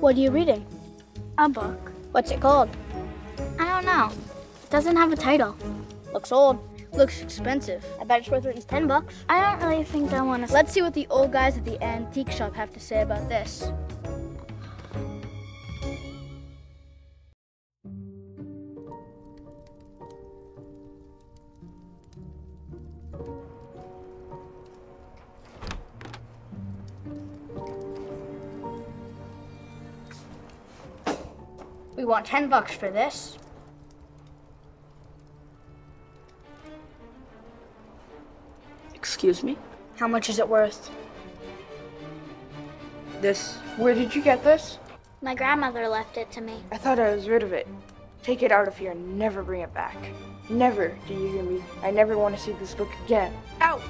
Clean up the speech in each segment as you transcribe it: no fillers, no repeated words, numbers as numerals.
What are you reading? A book. What's it called? I don't know. It doesn't have a title. Looks old. Looks expensive. I bet it's worth at least $10. I don't really think I want to... Let's see what the old guys at the antique shop have to say about this. We want $10 for this. Excuse me? How much is it worth? This. Where did you get this? My grandmother left it to me. I thought I was rid of it. Take it out of here and never bring it back. Never, do you hear me? I never want to see this book again. Out!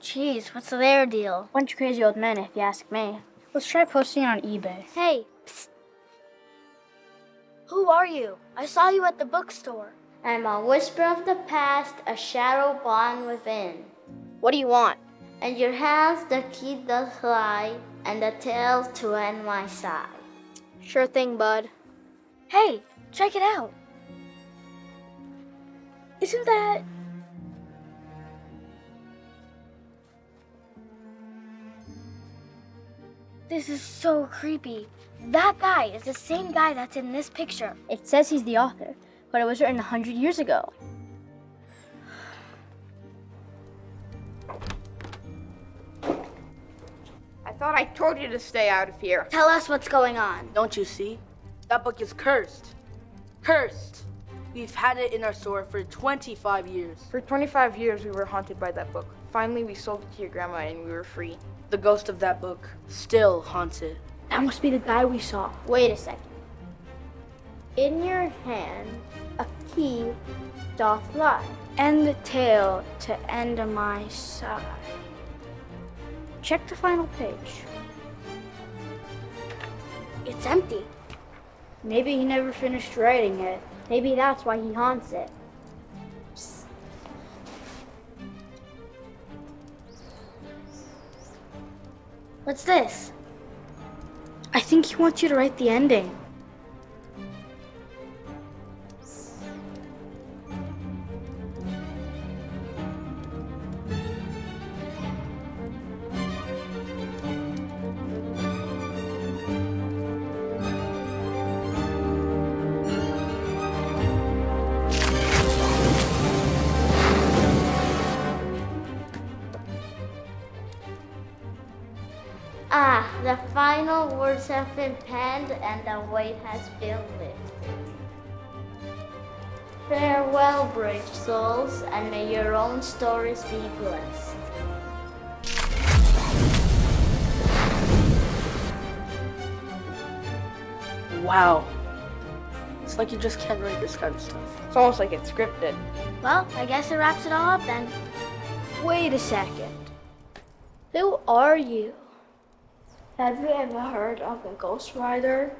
Jeez, what's their deal? Bunch of crazy old men, if you ask me. Let's try posting it on eBay. Hey, psst. Who are you? I saw you at the bookstore. I'm a whisper of the past, a shadow born within. What do you want? And your hands, the key does lie, and the tail to end my side. Sure thing, bud. Hey, check it out. Isn't that... This is so creepy. That guy is the same guy that's in this picture. It says he's the author, but it was written 100 years ago. I thought I told you to stay out of here. Tell us what's going on. Don't you see? That book is cursed. Cursed. We've had it in our store for 25 years. For 25 years, we were haunted by that book. Finally, we sold it to your grandma and we were free. The ghost of that book still haunts it. That must be the guy we saw. Wait a second. In your hand, a key doth lie, and the tale to end on my side. Check the final page. It's empty. Maybe he never finished writing it. Maybe that's why he haunts it. What's this? I think he wants you to write the ending. Ah, the final words have been penned and the weight has been lifted. Farewell, brave souls, and may your own stories be blessed. Wow. It's like you just can't write this kind of stuff. It's almost like it's scripted. Well, I guess it wraps it all up then. Wait a second. Who are you? Have you ever heard of the Ghost Rider?